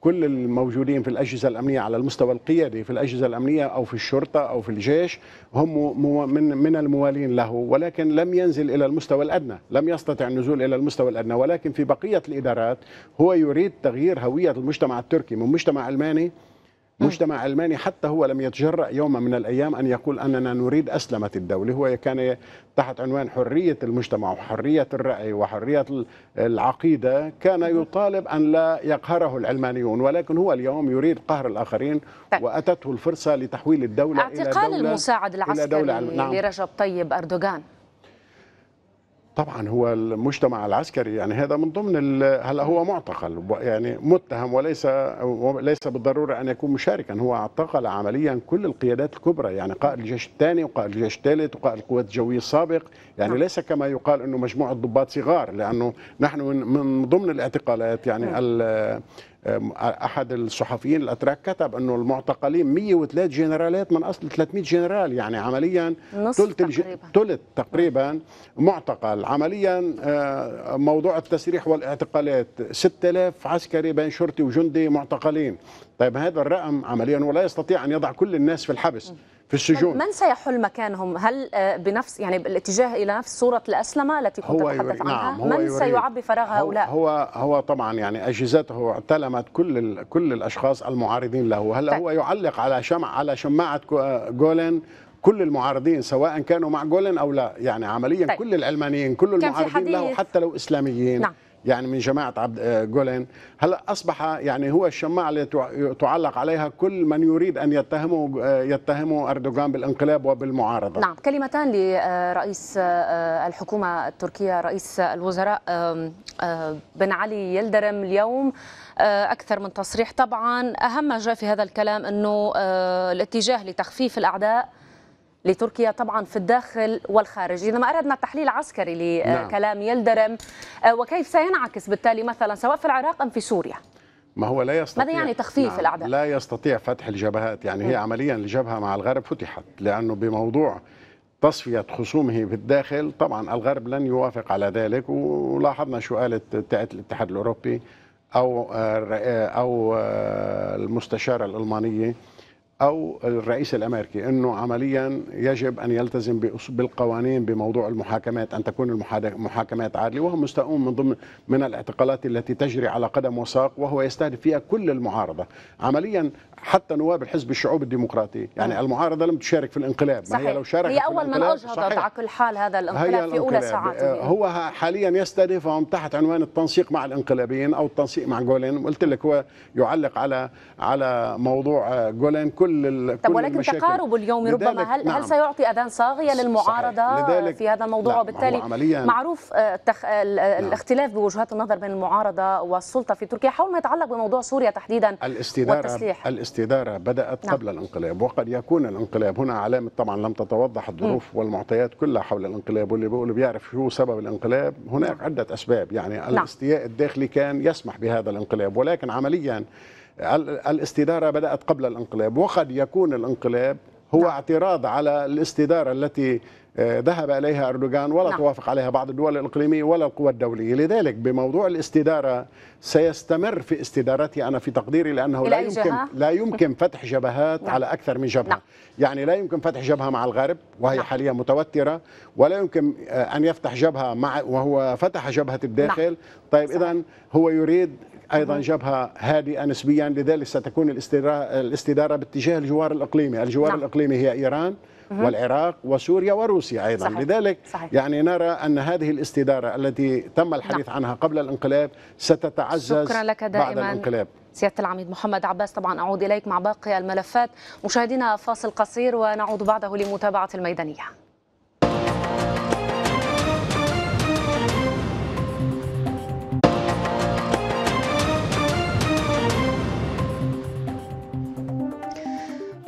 كل الموجودين في الأجهزة الأمنية على المستوى القيادي في الأجهزة الأمنية أو في الشرطة أو في الجيش هم من الموالين له، ولكن لم ينزل إلى المستوى الأدنى، لم يستطع النزول إلى المستوى الأدنى. ولكن في بقية الإدارات هو يريد تغيير هوية المجتمع التركي من مجتمع علماني، حتى هو لم يتجرأ يوما من الأيام أن يقول أننا نريد أسلمة الدولة. هو كان تحت عنوان حرية المجتمع وحرية الرأي وحرية العقيدة، كان يطالب أن لا يقهره العلمانيون، ولكن هو اليوم يريد قهر الآخرين، وأتته الفرصة لتحويل الدولة إلى دولة. اعتقال المساعد العسكري لرجب طيب أردوغان، طبعا هو المجتمع العسكري يعني هذا من ضمن هلا هو معتقل يعني متهم، وليس بالضروره ان يكون مشاركا. هو اعتقل عمليا كل القيادات الكبرى، يعني قائد الجيش الثاني وقائد الجيش الثالث وقائد القوات الجويه السابق، يعني ليس كما يقال انه مجموعه ضباط صغار، لانه نحن من ضمن الاعتقالات يعني أحد الصحفيين الأتراك كتب أنه المعتقلين 103 جنرالات من أصل 300 جنرال، يعني عمليا ثلث تقريبا معتقل. عمليا موضوع التسريح والاعتقالات 6000 عسكري بين شرطي وجندي معتقلين. طيب هذا الرقم عمليا ولا يستطيع أن يضع كل الناس في الحبس في السجون. من سيحل مكانهم؟ هل بنفس يعني بالاتجاه إلى نفس صورة الأسلمة التي كنت تتحدث عنها؟ من سيعبي فراغ هؤلاء؟ هو طبعا يعني أجهزته اعتلمت كل الأشخاص المعارضين له. هلا هو يعلق على شماعة غولن كل المعارضين، سواء كانوا مع غولن أو لا، يعني عمليا كل العلمانيين كل المعارضين له حتى لو إسلاميين. نعم. يعني من جماعة عبد غولن. هلا أصبح يعني هو الشماعة اللي تعلق عليها كل من يريد أن يتهموا أردوغان بالانقلاب وبالمعارضة. نعم. كلمتان لرئيس الحكومة التركية رئيس الوزراء بن علي يلدريم اليوم، أكثر من تصريح طبعا، أهم ما جاء في هذا الكلام أنه الاتجاه لتخفيف الأعداء لتركيا طبعا في الداخل والخارج. إذا ما أردنا تحليل عسكري لكلام يلدريم، وكيف سينعكس بالتالي مثلا سواء في العراق أم في سوريا؟ ما هو لا يستطيع، ماذا يعني تخفيف الأعداء؟ لا يستطيع فتح الجبهات، يعني هي عمليا الجبهة مع الغرب فتحت، لأنه بموضوع تصفية خصومه في الداخل طبعا الغرب لن يوافق على ذلك. ولاحظنا شو قالت تاعت الاتحاد الأوروبي أو المستشارة الألمانية أو الرئيس الأمريكي أنه عمليا يجب أن يلتزم بالقوانين بموضوع المحاكمات، أن تكون المحاكمات عادلة، وهم مستاءون من ضمن الاعتقالات التي تجري على قدم وساق، وهو يستهدف فيها كل المعارضة عمليا، حتى نواب الحزب الشعوب الديمقراطي. يعني المعارضة لم تشارك في الانقلاب، ما هي لو شاركت هي أول من أجهضت على كل حال هذا الانقلاب في أولى ساعاته. هو حاليا يستهدفهم تحت عنوان التنسيق مع الانقلابيين أو التنسيق مع غولن. قلت لك هو يعلق على موضوع غولن طب ولكن تقارب اليوم ربما هل سيعطي أذان صاغية للمعارضة في هذا الموضوع؟ وبالتالي معروف الاختلاف بوجهات النظر بين المعارضة والسلطة في تركيا حول ما يتعلق بموضوع سوريا تحديدا والتسليح. الاستدارة بدأت قبل الانقلاب، وقد يكون الانقلاب هنا علامة. طبعا لم تتوضح الظروف والمعطيات كلها حول الانقلاب، واللي بيقولوا بيعرف شو سبب الانقلاب. هناك عدة أسباب، يعني الاستياء الداخلي كان يسمح بهذا الانقلاب، ولكن عمليا الاستدارة بدأت قبل الانقلاب، وقد يكون الانقلاب هو اعتراض على الاستدارة التي ذهب إليها أردوغان ولا توافق عليها بعض الدول الإقليمية ولا القوى الدولية. لذلك بموضوع الاستدارة سيستمر في استدارته أنا في تقديري، لأنه لا يمكن فتح جبهات على أكثر من جبهة. يعني لا يمكن فتح جبهة مع الغرب وهي حاليا متوترة، ولا يمكن أن يفتح جبهة وهو فتح جبهة الداخل. طيب إذن هو يريد أيضا جبهة هادئة نسبيا، لذلك ستكون الاستدارة باتجاه الجوار الإقليمي. الجوار الإقليمي هي إيران والعراق وسوريا وروسيا أيضا. لذلك يعني نرى أن هذه الاستدارة التي تم الحديث عنها قبل الانقلاب ستتعزز بعد الانقلاب. سيادة العميد محمد عباس، طبعا أعود إليك مع باقي الملفات. مشاهدينا فاصل قصير ونعود بعده لمتابعة الميدانية.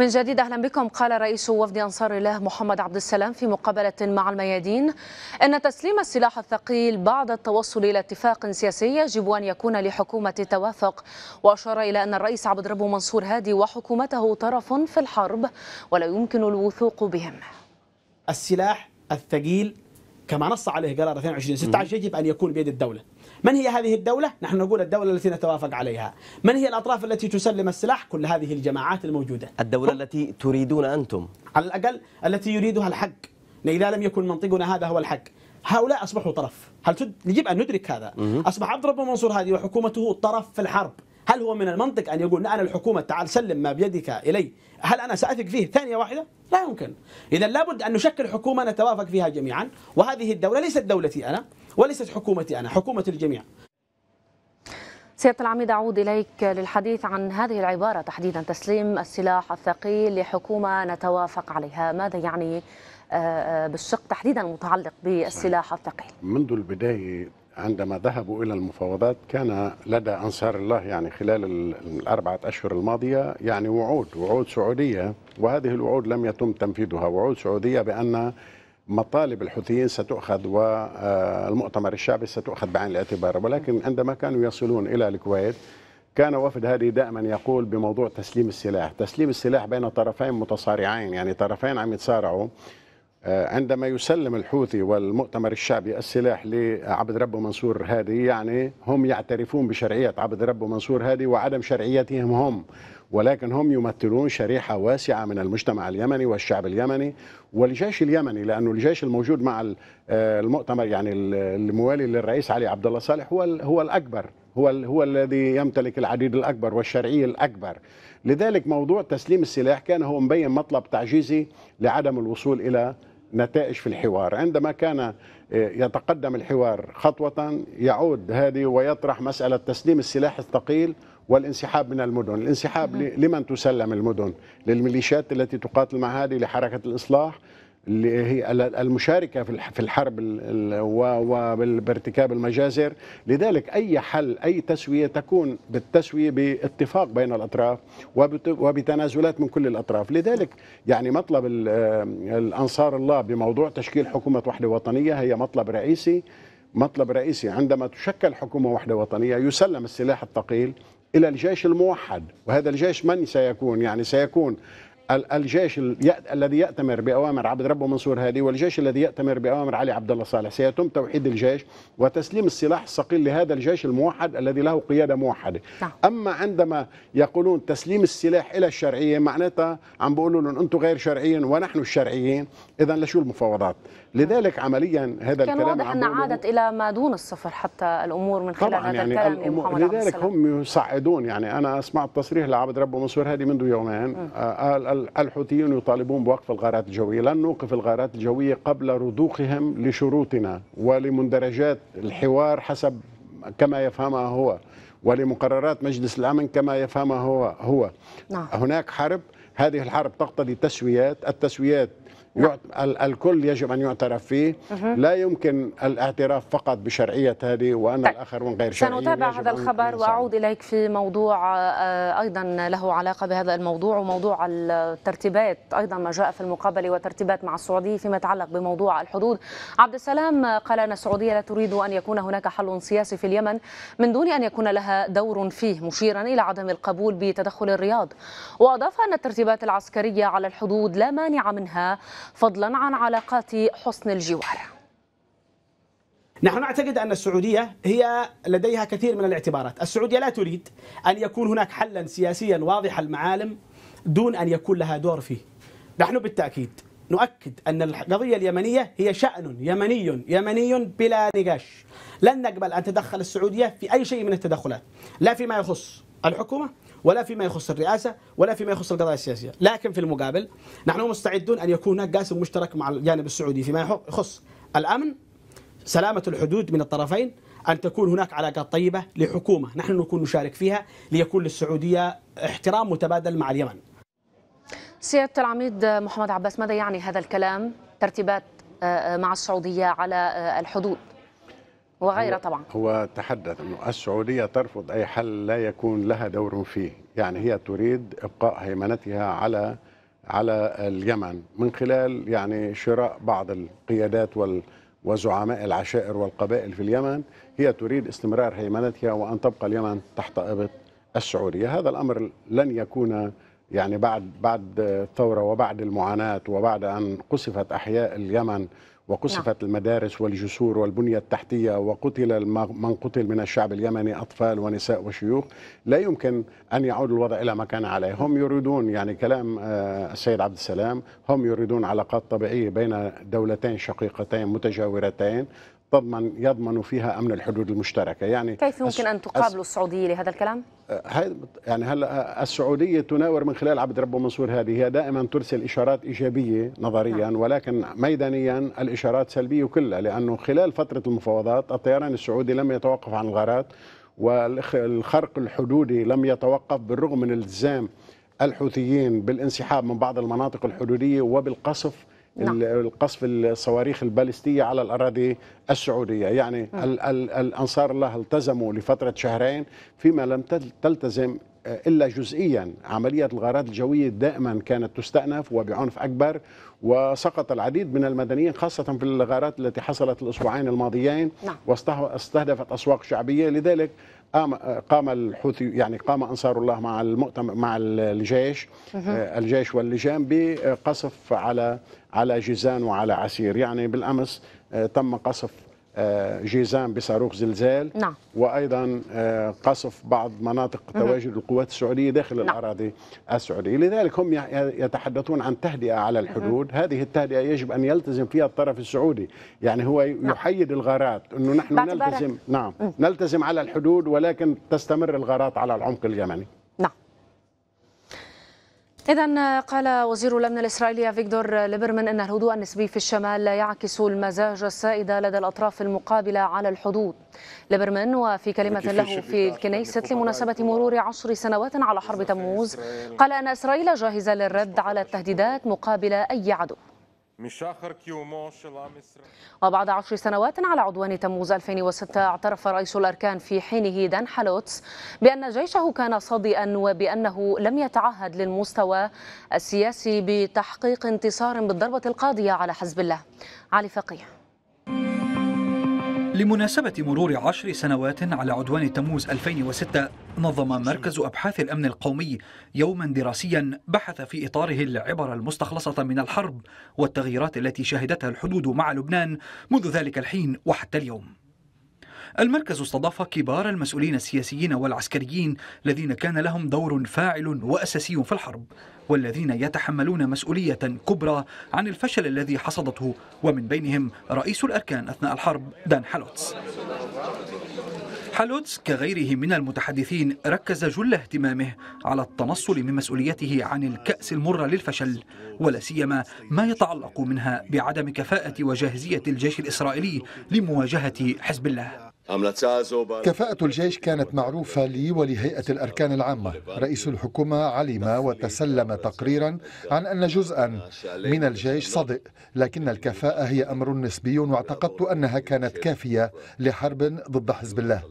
من جديد أهلا بكم. قال رئيس وفد أنصار الله محمد عبد السلام في مقابلة مع الميادين أن تسليم السلاح الثقيل بعد التوصل إلى اتفاق سياسي يجب أن يكون لحكومة توافق، وأشار إلى أن الرئيس عبد ربه منصور هادي وحكومته طرف في الحرب ولا يمكن الوثوق بهم. السلاح الثقيل كما نص عليه قرار 22/16 يجب أن يكون بيد الدولة. من هي هذه الدولة؟ نحن نقول الدولة التي نتوافق عليها. من هي الأطراف التي تسلم السلاح؟ كل هذه الجماعات الموجودة. الدولة التي تريدون أنتم، على الأقل التي يريدها الحق، إذا لم يكن منطقنا هذا هو الحق. هؤلاء أصبحوا طرف، هل يجب أن ندرك هذا؟ أصبح عبد ربه منصور هادي وحكومته طرف في الحرب. هل هو من المنطق أن يقول أنا الحكومة تعال سلم ما بيدك إلي، هل أنا سأثق فيه ثانية واحدة؟ لا يمكن. إذا لابد أن نشكل حكومة نتوافق فيها جميعا، وهذه الدولة ليست دولتي أنا وليست حكومتي أنا، حكومة الجميع. سيادة العميد أعود إليك للحديث عن هذه العبارة تحديدا، تسليم السلاح الثقيل لحكومة نتوافق عليها. ماذا يعني بالشق تحديدا المتعلق بالسلاح الثقيل؟ منذ البداية عندما ذهبوا إلى المفاوضات كان لدى أنصار الله يعني خلال الأربعة أشهر الماضية يعني وعود سعودية، وهذه الوعود لم يتم تنفيذها. وعود سعودية بأن مطالب الحوثيين ستؤخذ والمؤتمر الشعبي ستؤخذ بعين الاعتبار، ولكن عندما كانوا يصلون إلى الكويت كان وفد هادي دائما يقول بموضوع تسليم السلاح، تسليم السلاح بين طرفين متصارعين، يعني طرفين عم يتصارعوا. عندما يسلم الحوثي والمؤتمر الشعبي السلاح لعبد ربه منصور هادي يعني هم يعترفون بشرعية عبد ربه منصور هادي وعدم شرعيتهم هم، ولكن هم يمثلون شريحة واسعة من المجتمع اليمني والشعب اليمني والجيش اليمني، لأنه الجيش الموجود مع المؤتمر يعني الموالي للرئيس علي عبد الله صالح هو الأكبر، هو الذي يمتلك العديد الأكبر والشرعية الأكبر. لذلك موضوع تسليم السلاح كان هو مبين مطلب تعجيزي لعدم الوصول إلى نتائج في الحوار. عندما كان يتقدم الحوار خطوة يعود هادي ويطرح مسألة تسليم السلاح الثقيل والانسحاب من المدن. الانسحاب لمن تسلم المدن؟ للميليشيات التي تقاتل مع هادي، لحركة الإصلاح اللي هي المشاركة في الحرب وبارتكاب المجازر. لذلك أي حل أي تسوية تكون بالتسوية باتفاق بين الأطراف وبتنازلات من كل الأطراف. لذلك يعني مطلب الأنصار الله بموضوع تشكيل حكومة وحدة وطنية هي مطلب رئيسي، مطلب رئيسي. عندما تشكل حكومة وحدة وطنية يسلم السلاح الثقيل إلى الجيش الموحد، وهذا الجيش من سيكون؟ يعني سيكون الجيش الذي يأتمر بأوامر عبد ربه منصور هادي والجيش الذي يأتمر بأوامر علي عبد الله صالح، سيتم توحيد الجيش وتسليم السلاح الصقيل لهذا الجيش الموحد الذي له قيادة موحدة. أما عندما يقولون تسليم السلاح إلى الشرعية، معناتها عم بيقولوا لهم أنتم غير شرعيين ونحن الشرعيين، إذا لشو المفاوضات؟ لذلك عمليا هذا الكلام واضح أن عادت إلى ما دون الصفر حتى الأمور من خلال هذا الكلام. لذلك هم يصعدون، يعني أنا سمعت تصريح لعبد ربه منصور هادي منذ يومين قال الحوثيون يطالبون بوقف الغارات الجوية، لن نوقف الغارات الجوية قبل رضوخهم لشروطنا ولمندرجات الحوار حسب كما يفهمها هو ولمقررات مجلس الأمن كما يفهمها هو. هناك حرب، هذه الحرب تقتضي تسويات، التسويات الكل يجب أن يعترف فيه، لا يمكن الاعتراف فقط بشرعية هذه وأن الآخرون غير شرعيين. سنتابع هذا الخبر وأعود إليك في موضوع أيضا له علاقة بهذا الموضوع وموضوع الترتيبات، أيضا ما جاء في المقابلة وترتيبات مع السعودية فيما يتعلق بموضوع الحدود. عبد السلام قال أن السعودية لا تريد أن يكون هناك حل سياسي في اليمن من دون أن يكون لها دور فيه، مشيرا إلى عدم القبول بتدخل الرياض، وأضاف أن الترتيبات العسكرية على الحدود لا مانع منها، فضلا عن علاقات حسن الجوار. نحن نعتقد أن السعودية هي لديها كثير من الاعتبارات. السعودية لا تريد أن يكون هناك حلا سياسيا واضح المعالم دون أن يكون لها دور فيه. نحن بالتأكيد نؤكد أن القضية اليمنية هي شأن يمني بلا نقاش. لن نقبل أن تدخل السعودية في أي شيء من التدخلات، لا فيما يخص الحكومة ولا فيما يخص الرئاسة ولا فيما يخص القضايا السياسية. لكن في المقابل نحن مستعدون أن يكون هناك قاسم مشترك مع الجانب السعودي فيما يخص الأمن، سلامة الحدود من الطرفين، أن تكون هناك علاقات طيبة لحكومة نحن نكون نشارك فيها، ليكون للسعودية احترام متبادل مع اليمن. سيادة العميد محمد عباس، ماذا يعني هذا الكلام ترتيبات مع السعودية على الحدود وغيره؟ طبعا هو تحدث أنه السعودية ترفض أي حل لا يكون لها دور فيه، يعني هي تريد إبقاء هيمنتها على اليمن من خلال يعني شراء بعض القيادات وزعماء العشائر والقبائل في اليمن. هي تريد استمرار هيمنتها وأن تبقى اليمن تحت إبط السعودية. هذا الأمر لن يكون يعني بعد الثورة وبعد المعاناة وبعد أن قصفت أحياء اليمن وقصفت المدارس والجسور والبنية التحتية وقتل من قتل من الشعب اليمني أطفال ونساء وشيوخ، لا يمكن أن يعود الوضع إلى ما كان عليه. هم يريدون، يعني كلام السيد عبد السلام، هم يريدون علاقات طبيعية بين دولتين شقيقتين متجاورتين يضمن فيها أمن الحدود المشتركة. يعني كيف يمكن أن تقابلوا السعودية لهذا الكلام؟ يعني هلا السعودية تناور من خلال عبد ربه منصور هادي، هي دائما ترسل إشارات إيجابية نظريا ولكن ميدانيا الإشارات سلبية كلها، لأنه خلال فترة المفاوضات الطيران السعودي لم يتوقف عن الغارات والخرق الحدودي لم يتوقف بالرغم من التزام الحوثيين بالانسحاب من بعض المناطق الحدودية وبالقصف القصف الصواريخ البالستية على الأراضي السعودية. يعني الأنصار الله التزموا لفترة شهرين فيما لم تلتزم إلا جزئيا عملية الغارات الجوية، دائما كانت تستأنف وبعنف أكبر وسقط العديد من المدنيين خاصة في الغارات التي حصلت الأسبوعين الماضيين واستهدفت أسواق شعبية. لذلك قام الحوثي يعني قام أنصار الله مع الجيش واللجان بقصف على جيزان وعلى عسير. يعني بالأمس تم قصف جيزان بصاروخ زلزال وأيضا قصف بعض مناطق تواجد القوات السعودية داخل الأراضي السعودية. لذلك هم يتحدثون عن تهدئة على الحدود، هذه التهدئة يجب أن يلتزم فيها الطرف السعودي. يعني هو يحيد الغارات أنه نحن نلتزم نلتزم على الحدود ولكن تستمر الغارات على العمق اليمني. إذا قال وزير الأمن الإسرائيلي فيكتور ليبرمان أن الهدوء النسبي في الشمال لا يعكس المزاج السائد لدى الأطراف المقابلة على الحدود. ليبرمان وفي كلمة له في الكنيسة لمناسبة مرور 10 سنوات على حرب تموز قال أن إسرائيل جاهزة للرد على التهديدات مقابل أي عدو. وبعد 10 سنوات على عدوان تموز 2006 اعترف رئيس الأركان في حينه دان حالوتس بأن جيشه كان صادئا وبأنه لم يتعهد للمستوى السياسي بتحقيق انتصار بالضربة القاضية على حزب الله. علي فقيه. لمناسبة مرور 10 سنوات على عدوان تموز 2006 نظم مركز أبحاث الأمن القومي يوما دراسيا بحث في إطاره العبر المستخلصة من الحرب والتغييرات التي شهدتها الحدود مع لبنان منذ ذلك الحين وحتى اليوم. المركز استضاف كبار المسؤولين السياسيين والعسكريين الذين كان لهم دور فاعل وأساسي في الحرب والذين يتحملون مسؤولية كبرى عن الفشل الذي حصدته، ومن بينهم رئيس الأركان أثناء الحرب دان حالوتس. حالوتس كغيره من المتحدثين ركز جل اهتمامه على التنصل من مسؤوليته عن الكأس المرة للفشل، ولا سيما ما يتعلق منها بعدم كفاءة وجاهزية الجيش الإسرائيلي لمواجهة حزب الله. كفاءة الجيش كانت معروفة لي ولهيئة الأركان العامة. رئيس الحكومة علم وتسلم تقريرا عن أن جزءا من الجيش صدئ، لكن الكفاءة هي أمر نسبي، واعتقدت أنها كانت كافية لحرب ضد حزب الله.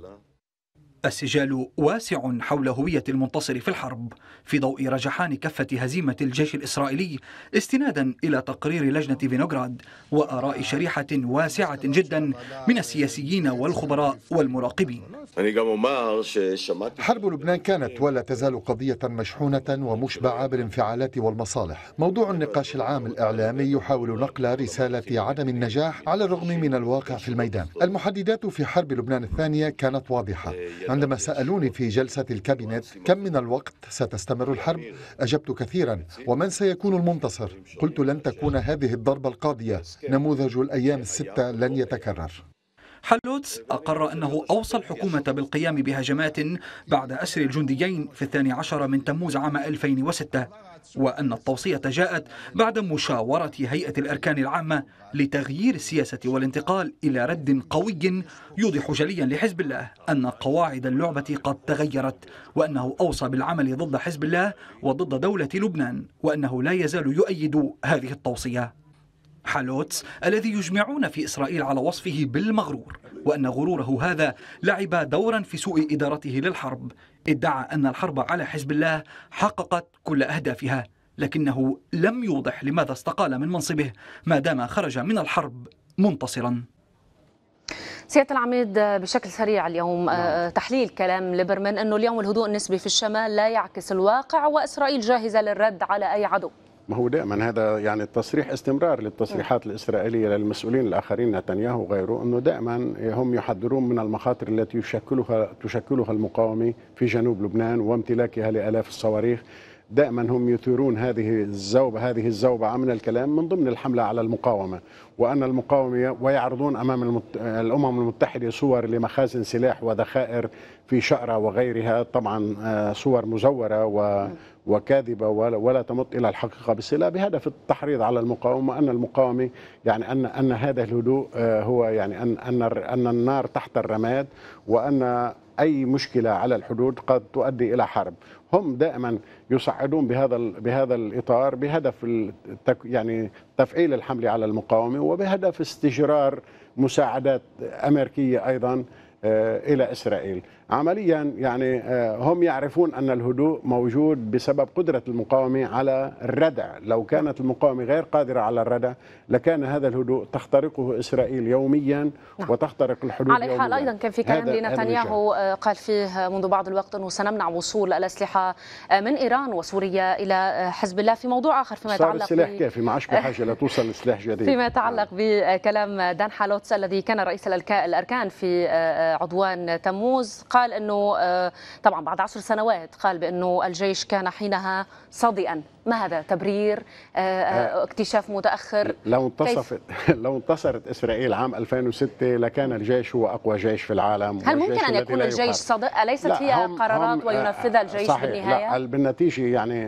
السجال واسع حول هوية المنتصر في الحرب في ضوء رجحان كفة هزيمة الجيش الإسرائيلي، استنادا إلى تقرير لجنة فينوغراد وآراء شريحة واسعة جدا من السياسيين والخبراء والمراقبين. حرب لبنان كانت ولا تزال قضية مشحونة ومشبعة بالانفعالات والمصالح. موضوع النقاش العام الإعلامي يحاول نقل رسالة عدم النجاح على الرغم من الواقع في الميدان. المحددات في حرب لبنان الثانية كانت واضحة. عندما سألوني في جلسة الكابينت كم من الوقت ستستمر الحرب، أجبت كثيرا، ومن سيكون المنتصر؟ قلت لن تكون هذه الضربة القاضية، نموذج الأيام الستة لن يتكرر. حالوتس أقر أنه أوصى الحكومة بالقيام بهجمات بعد أسر الجنديين في 12 من تموز عام 2006، وأن التوصية جاءت بعد مشاورة هيئة الأركان العامة لتغيير السياسة والانتقال إلى رد قوي يوضح جليا لحزب الله أن قواعد اللعبة قد تغيرت، وأنه أوصى بالعمل ضد حزب الله وضد دولة لبنان، وأنه لا يزال يؤيد هذه التوصية. حالوتس الذي يجمعون في إسرائيل على وصفه بالمغرور وأن غروره هذا لعب دورا في سوء إدارته للحرب، ادعى أن الحرب على حزب الله حققت كل أهدافها، لكنه لم يوضح لماذا استقال من منصبه ما دام خرج من الحرب منتصرا. سيادة العميد، بشكل سريع اليوم تحليل كلام ليبرمان أنه اليوم الهدوء النسبي في الشمال لا يعكس الواقع وإسرائيل جاهزة للرد على أي عدو. ما هو دائما هذا يعني التصريح استمرار للتصريحات الإسرائيلية للمسؤولين الآخرين نتنياهو وغيره، أنه دائما هم يحذرون من المخاطر التي تشكلها المقاومة في جنوب لبنان وامتلاكها لآلاف الصواريخ. دائما هم يثيرون هذه الزوبعة من الكلام من ضمن الحملة على المقاومة، وأن المقاومة ويعرضون أمام الأمم المتحدة صور لمخازن سلاح وذخائر في شقرة وغيرها، طبعا صور مزورة وكاذبة ولا تمت إلى الحقيقة بصلة، بهدف التحريض على المقاومة أن المقاومة يعني أن هذا الهدوء هو يعني أن النار تحت الرماد، وأن أي مشكلة على الحدود قد تؤدي إلى حرب. هم دائما يصعدون بهذا الإطار بهدف يعني تفعيل الحملة على المقاومة وبهدف استجرار مساعدات أمريكية أيضا إلى إسرائيل. عمليا يعني هم يعرفون أن الهدوء موجود بسبب قدرة المقاومة على الردع. لو كانت المقاومة غير قادرة على الردع لكان هذا الهدوء تخترقه إسرائيل يوميا وتخترق الحدود على يوميا. أيضا كان في كلام لنتنياهو قال فيه منذ بعض الوقت أنه سنمنع وصول الأسلحة من إيران وسوريا إلى حزب الله. في موضوع آخر فيما يتعلق السلاح كافي، ما عادش بحاجة لتوصل لسلاح جديد. فيما يتعلق بكلام دان حالوتس الذي كان رئيس الأركان في عدوان تموز، قال أنه طبعا بعد 10 سنوات قال بأنه الجيش كان حينها صادئا. ما هذا تبرير اكتشاف متأخر؟ لو انتصرت إسرائيل عام 2006 لكان الجيش هو أقوى جيش في العالم. هل ممكن أن يكون الجيش صادق؟ أليست هي قرارات وينفذها الجيش؟ صحيح. بالنهاية لا، بالنتيجة يعني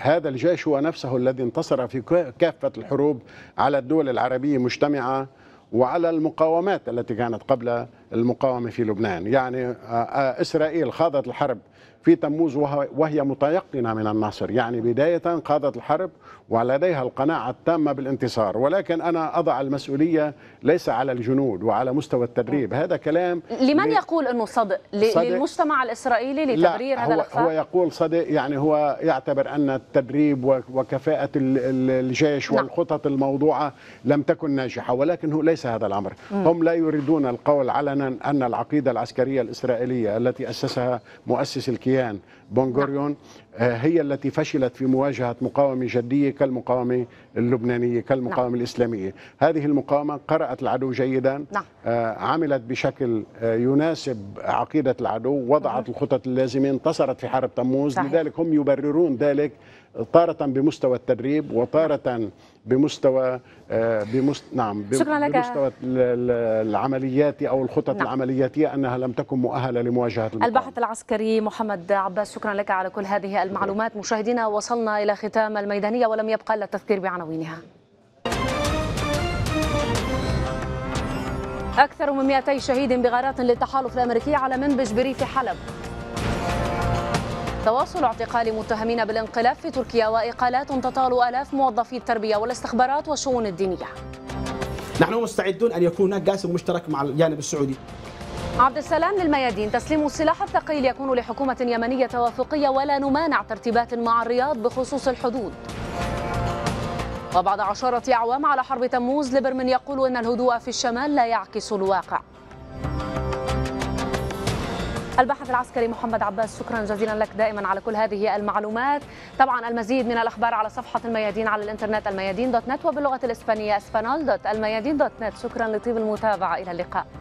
هذا الجيش هو نفسه الذي انتصر في كافة الحروب على الدول العربية مجتمعة وعلى المقاومات التي كانت قبل المقاومة في لبنان. يعني إسرائيل خاضت الحرب في تموز وهي متيقنة من النصر، يعني بداية خاضت الحرب ولديها القناعة التامة بالانتصار. ولكن أنا أضع المسؤولية ليس على الجنود وعلى مستوى التدريب. هذا كلام لمن يقول أنه صدق؟ للمجتمع الإسرائيلي لتبرير هذا الإخفاء؟ هو يقول صدق، يعني هو يعتبر أن التدريب وكفاءة الجيش والخطط الموضوعة لم تكن ناجحة، ولكن ليس هذا الأمر. هم لا يريدون القول علنا أن العقيدة العسكرية الإسرائيلية التي أسسها مؤسس الكيان بن غوريون هي التي فشلت في مواجهة مقاومة جدية كالمقاومة اللبنانية كالمقاومة الإسلامية. هذه المقاومة قرأت العدو جيدا، عملت بشكل يناسب عقيدة العدو، وضعت الخطط اللازمة، انتصرت في حرب تموز. لذلك هم يبررون ذلك طارة بمستوى التدريب وطارة بمستوى بمستوى العمليات أو الخطط العملياتية أنها لم تكن مؤهلة لمواجهة المقاومة. الباحث العسكري محمد عباس، شكرا لك على كل هذه المعلومات. مشاهدينا، وصلنا إلى ختام الميدانية ولم يبقى إلا التذكير بعناوينها. أكثر من 200 شهيد بغارات للتحالف الأمريكي على منبج بريف حلب. تواصل اعتقال متهمين بالانقلاب في تركيا وإقالات تطال آلاف موظفي التربية والاستخبارات والشؤون الدينية. نحن مستعدون أن يكون هناك قاسم مشترك مع الجانب السعودي. عبد السلام للميادين، تسليم السلاح الثقيل يكون لحكومة يمنية توافقية ولا نمانع ترتيبات مع الرياض بخصوص الحدود. وبعد 10 أعوام على حرب تموز، ليبرمان يقول أن الهدوء في الشمال لا يعكس الواقع. الباحث العسكري محمد عباس، شكرا جزيلا لك دائما على كل هذه المعلومات. طبعا المزيد من الأخبار على صفحة الميادين على الإنترنت almayadeen.net وباللغة الإسبانية espanol.almayadeen.net. شكرا لطيب المتابعة، إلى اللقاء.